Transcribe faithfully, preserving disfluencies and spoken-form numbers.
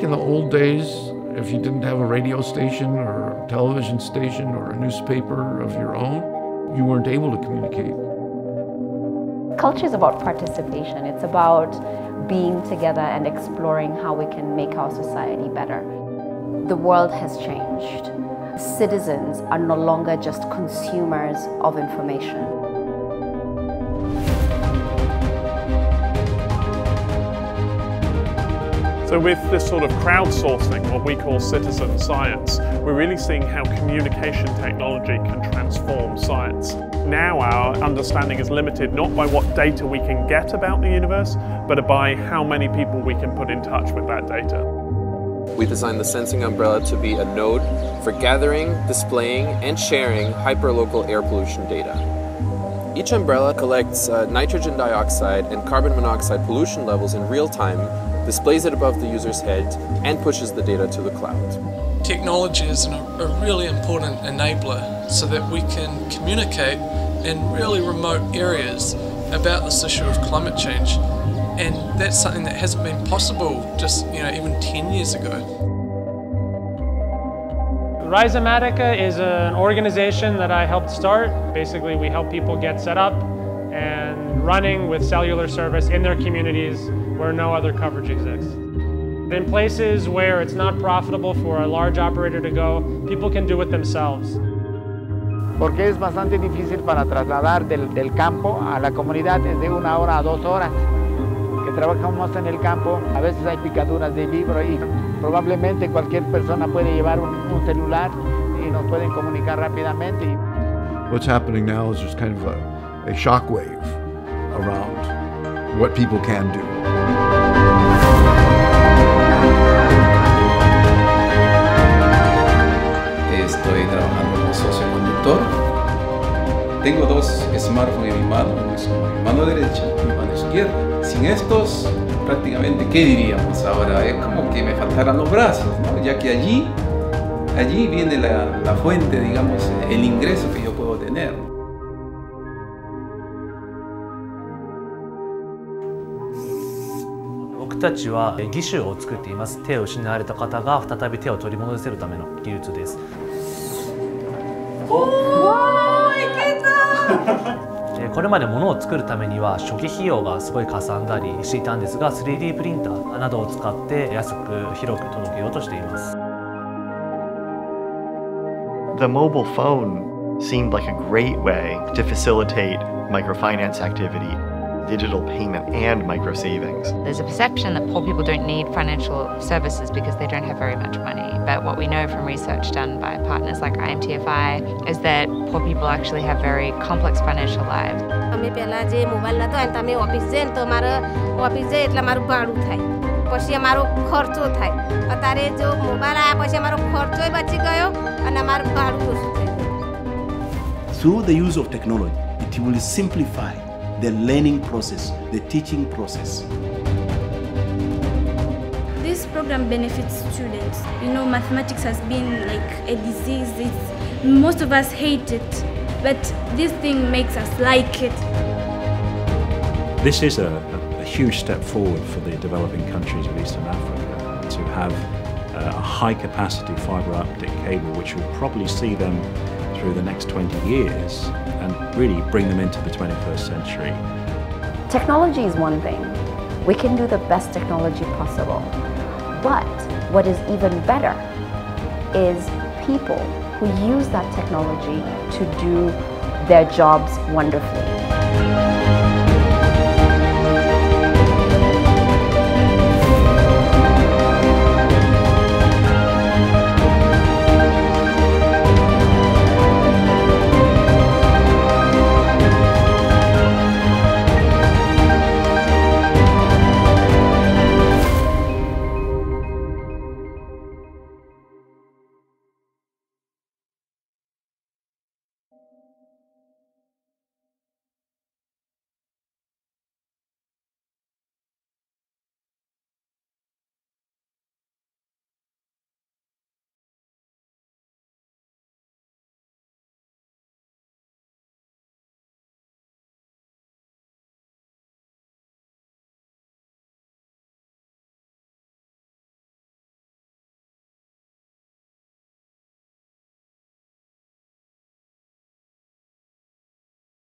back in the old days, if you didn't have a radio station or a television station or a newspaper of your own, you weren't able to communicate. Culture is about participation. It's about being together and exploring how we can make our society better. The world has changed. Citizens are no longer just consumers of information. So with this sort of crowdsourcing, what we call citizen science, we're really seeing how communication technology can transform science. Now our understanding is limited not by what data we can get about the universe, but by how many people we can put in touch with that data. We designed the Sensing Umbrella to be a node for gathering, displaying, and sharing hyperlocal air pollution data. Each umbrella collects uh, nitrogen dioxide and carbon monoxide pollution levels in real time, displays it above the user's head, and pushes the data to the cloud. Technology is an, a really important enabler so that we can communicate in really remote areas about this issue of climate change. And that's something that hasn't been possible just, you know, even ten years ago. Risezomatica is an organization that I helped start. Basically, we help people get set up and running with cellular service in their communities where no other coverage exists. In places where it's not profitable for a large operator to go, people can do it themselves. Porque es bastante difícil para trasladar del, del campo a la comunidad es de una hora a dos horas. Que trabajamos en el campo, a veces hay picaduras de libro y probablemente cualquier persona puede llevar un, un celular y nos pueden comunicar rápidamente. What's happening now is there's kind of a, a shockwave around what people can do. Estoy trabajando como socio conductor. Tengo dos smartphones en mi mano, mi mano derecha y mi mano izquierda. Sin estos, prácticamente, ¿qué diríamos ahora? Es como que me faltaran los brazos, ¿no? Ya que allí, allí viene la, la fuente, digamos, el ingreso que yo puedo tener.僕たちは義手を作っています。手を失われた方が再び手を取り戻せるための技術です。おー、いけたこれまで物を作るためには初期費用がすごいかさんだりしていたんですが、 スリーディー プリンターなどを使って安く広く届けようとしています。 The mobile phone seemed like a great way to facilitate microfinance activity, digital payment, and micro savings. There's a perception that poor people don't need financial services because they don't have very much money. But what we know from research done by partners like I M T F I is that poor people actually have very complex financial lives. Through the use of technology, it will simplify the learning process, the teaching process. This program benefits students. You know, mathematics has been like a disease. It's, most of us hate it, but this thing makes us like it. This is a, a, a huge step forward for the developing countries of Eastern Africa to have uh, a high-capacity fibre optic cable, which will probably see them through the next twenty years and really bring them into the twenty-first century. Technology is one thing. We can do the best technology possible. But what is even better is people who use that technology to do their jobs wonderfully.